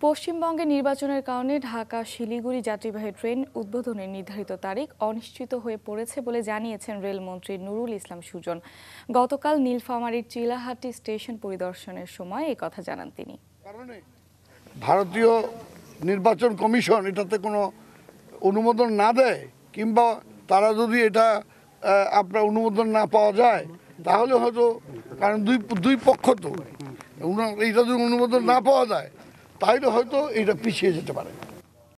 पश्चिमबंगे निर्वाचनेर कारणे ढाका शिलिगुड़ी यात्रीवाही ट्रेन उद्बोधनेर निर्धारित तारीख अनिश्चित हये पड़ेछे बोले जानिয়েছেন रेलमंत्री नुरुल इस्लाम सुजन। गतकाल नीलफामारीर चिलाहाटी स्टेशन परिदर्शनेर समय एई कथा जानान तिनि। भारतीय निर्वाचन कमिशन एटाते कोनो अनुमोदन ना देय किंबा तारा जदि एटा आपनार अनुमोदन ना पाওয়া যায় তাহলে হয়তো কারণ দুই পক্ষ তো এটা যদি অনুমোদন না পাওয়া যায় তাইলে হয়তো এটা পিছিয়ে যেতে পারে।